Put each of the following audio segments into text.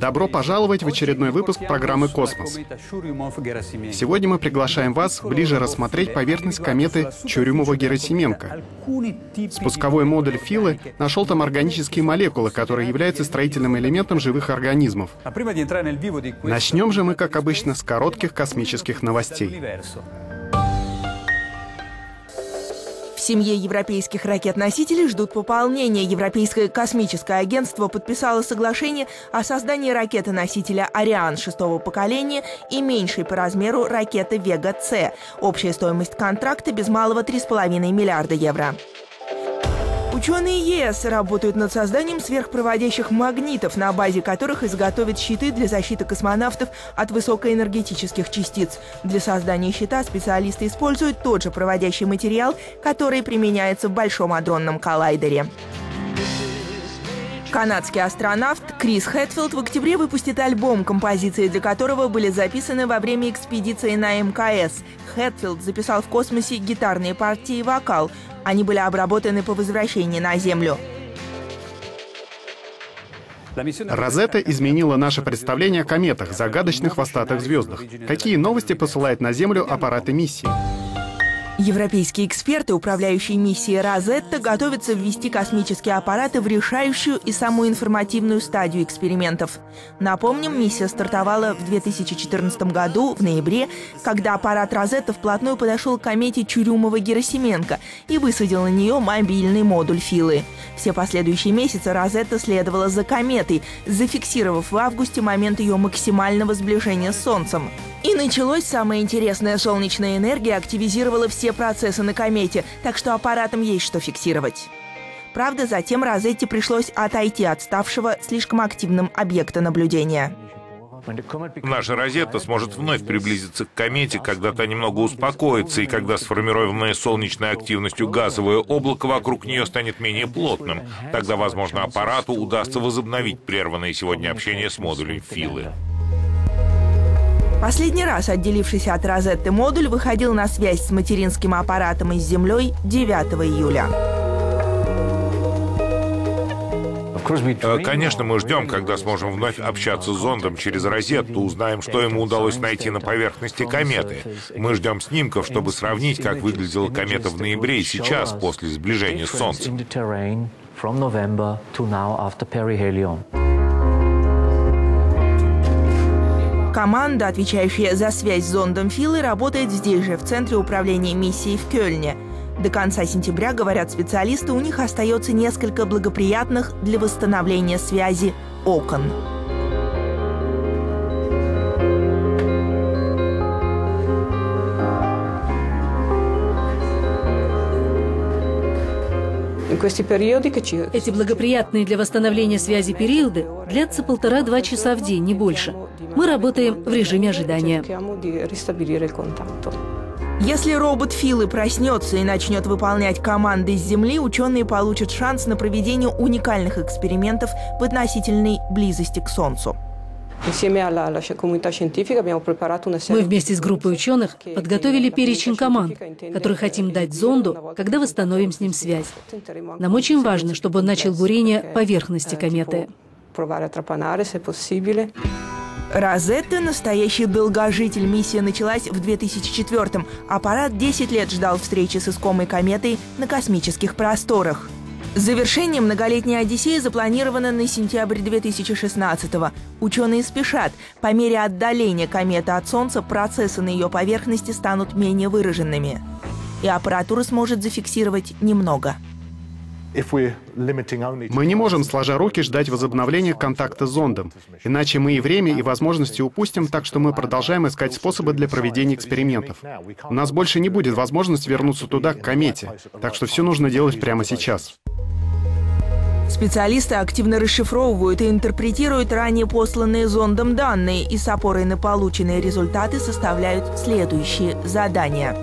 Добро пожаловать в очередной выпуск программы «Космос». Сегодня мы приглашаем вас ближе рассмотреть поверхность кометы Чурюмова-Герасименко. Спусковой модуль Филы нашел там органические молекулы, которые являются строительным элементом живых организмов. Начнем же мы, как обычно, с коротких космических новостей. В семье европейских ракет-носителей ждут пополнения. Европейское космическое агентство подписало соглашение о создании ракеты-носителя «Ариан» шестого поколения и меньшей по размеру ракеты «Вега-С». Общая стоимость контракта без малого 3,5 миллиарда евро. Ученые ЕС работают над созданием сверхпроводящих магнитов, на базе которых изготовят щиты для защиты космонавтов от высокоэнергетических частиц. Для создания щита специалисты используют тот же проводящий материал, который применяется в Большом адронном коллайдере. Канадский астронавт Крис Хэтфилд в октябре выпустит альбом, композиции для которого были записаны во время экспедиции на МКС. Хэтфилд записал в космосе гитарные партии и вокал. Они были обработаны по возвращении на Землю. Розетта изменила наше представление о кометах, загадочных хвостатых звездах. Какие новости посылает на Землю аппараты миссии? Европейские эксперты, управляющие миссией «Розетта», готовятся ввести космические аппараты в решающую и самую информативную стадию экспериментов. Напомним, миссия стартовала в 2014 году, в ноябре, когда аппарат «Розетта» вплотную подошел к комете Чурюмова-Герасименко и высадил на нее мобильный модуль Филы. Все последующие месяцы «Розетта» следовала за кометой, зафиксировав в августе момент ее максимального сближения с Солнцем. И началось самое интересное. Солнечная энергия активизировала все процессы на комете, так что аппаратам есть что фиксировать. Правда, затем Розетте пришлось отойти от ставшего слишком активным объекта наблюдения. Наша Розетта сможет вновь приблизиться к комете, когда та немного успокоится, и когда сформированное солнечной активностью газовое облако вокруг нее станет менее плотным. Тогда, возможно, аппарату удастся возобновить прерванное сегодня общение с модулем Филы. Последний раз отделившийся от «Розетты» модуль выходил на связь с материнским аппаратом и с Землей 9 июля. Конечно, мы ждем, когда сможем вновь общаться с зондом через «Розетту», узнаем, что ему удалось найти на поверхности кометы. Мы ждем снимков, чтобы сравнить, как выглядела комета в ноябре и сейчас, после сближения с Солнцем. Команда, отвечающая за связь с зондом Филы, работает здесь же, в Центре управления миссией в Кёльне. До конца сентября, говорят специалисты, у них остается несколько благоприятных для восстановления связи окон. Эти благоприятные для восстановления связи периоды длятся 1,5-2 часа в день, не больше. Мы работаем в режиме ожидания. Если робот Филы проснется и начнет выполнять команды с Земли, ученые получат шанс на проведение уникальных экспериментов в относительной близости к Солнцу. Мы вместе с группой ученых подготовили перечень команд, которые хотим дать зонду, когда восстановим с ним связь. Нам очень важно, чтобы он начал бурение поверхности кометы. «Розетта» — настоящий долгожитель. Миссия началась в 2004-м. Аппарат 10 лет ждал встречи с искомой кометой на космических просторах. Завершение многолетней «Одиссеи» запланировано на сентябрь 2016-го. Ученые спешат. По мере отдаления кометы от Солнца процессы на ее поверхности станут менее выраженными. И аппаратура сможет зафиксировать немного. Мы не можем, сложа руки, ждать возобновления контакта с зондом. Иначе мы и время, и возможности упустим, так что мы продолжаем искать способы для проведения экспериментов. У нас больше не будет возможности вернуться туда, к комете. Так что все нужно делать прямо сейчас. Специалисты активно расшифровывают и интерпретируют ранее посланные зондом данные, и с опорой на полученные результаты составляют следующие задания.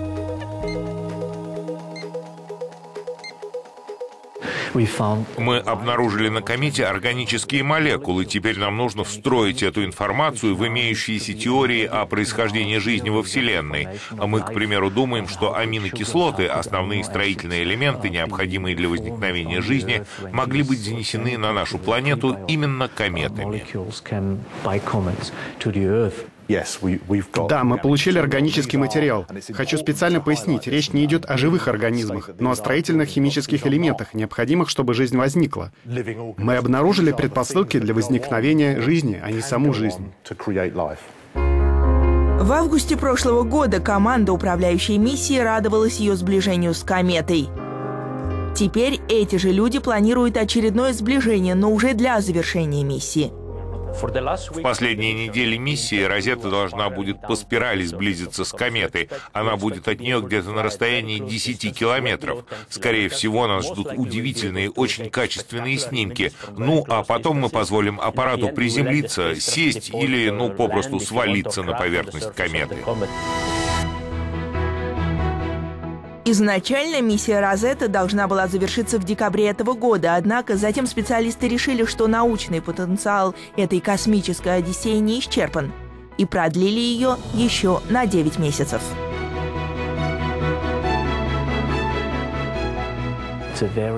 Мы обнаружили на комете органические молекулы. Теперь нам нужно встроить эту информацию в имеющиеся теории о происхождении жизни во Вселенной. Мы, к примеру, думаем, что аминокислоты, основные строительные элементы, необходимые для возникновения жизни, могли быть занесены на нашу планету именно кометами. Да, мы получили органический материал. Хочу специально пояснить, речь не идет о живых организмах, но о строительных химических элементах, необходимых, чтобы жизнь возникла. Мы обнаружили предпосылки для возникновения жизни, а не саму жизнь. В августе прошлого года команда управляющей миссии радовалась ее сближению с кометой. Теперь эти же люди планируют очередное сближение, но уже для завершения миссии. В последние недели миссии «Розетта» должна будет по спирали сблизиться с кометой. Она будет от нее где-то на расстоянии 10 километров. Скорее всего, нас ждут удивительные, очень качественные снимки. Ну, а потом мы позволим аппарату приземлиться, сесть или, ну, попросту свалиться на поверхность кометы. Изначально миссия «Розетта» должна была завершиться в декабре этого года, однако затем специалисты решили, что научный потенциал этой космической одиссеи не исчерпан, и продлили ее еще на 9 месяцев.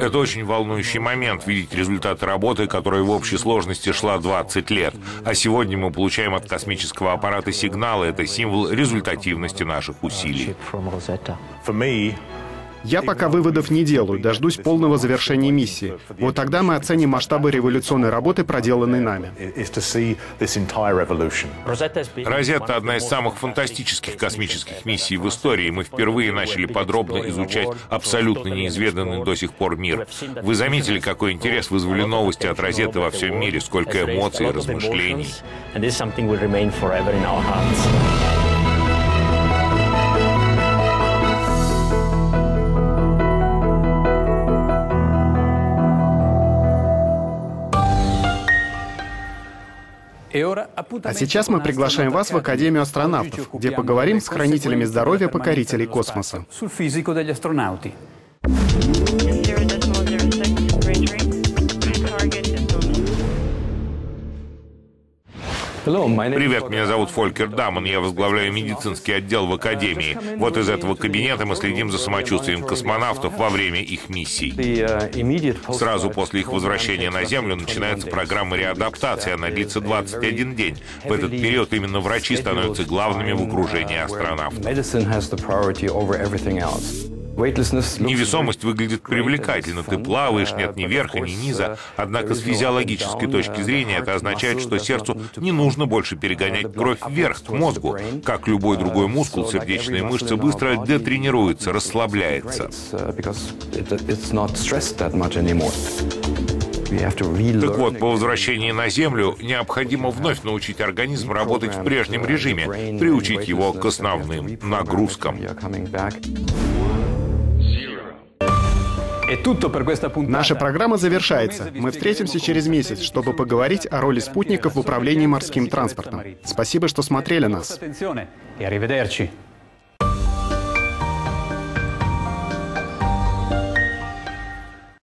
Это очень волнующий момент — видеть результаты работы, которая в общей сложности шла 20 лет. А сегодня мы получаем от космического аппарата сигналы. Это символ результативности наших усилий. Я пока выводов не делаю, дождусь полного завершения миссии. Вот тогда мы оценим масштабы революционной работы, проделанной нами. «Розетта» — одна из самых фантастических космических миссий в истории. Мы впервые начали подробно изучать абсолютно неизведанный до сих пор мир. Вы заметили, какой интерес вызвали новости от «Розетты» во всем мире, сколько эмоций и размышлений. А сейчас мы приглашаем вас в Академию астронавтов, где поговорим с хранителями здоровья покорителей космоса. Привет, меня зовут Фолькер Дамон, я возглавляю медицинский отдел в Академии. Вот из этого кабинета мы следим за самочувствием космонавтов во время их миссий. Сразу после их возвращения на Землю начинается программа реадаптации, она длится 21 день. В этот период именно врачи становятся главными в окружении астронавтов. Невесомость выглядит привлекательно. Ты плаваешь, нет ни верха, ни низа. Однако с физиологической точки зрения это означает, что сердцу не нужно больше перегонять кровь вверх, к мозгу. Как любой другой мускул, сердечные мышцы быстро детренируются, расслабляются. Так вот, по возвращении на Землю необходимо вновь научить организм работать в прежнем режиме, приучить его к основным нагрузкам. Наша программа завершается. Мы встретимся через месяц, чтобы поговорить о роли спутников в управлении морским транспортом. Спасибо, что смотрели нас.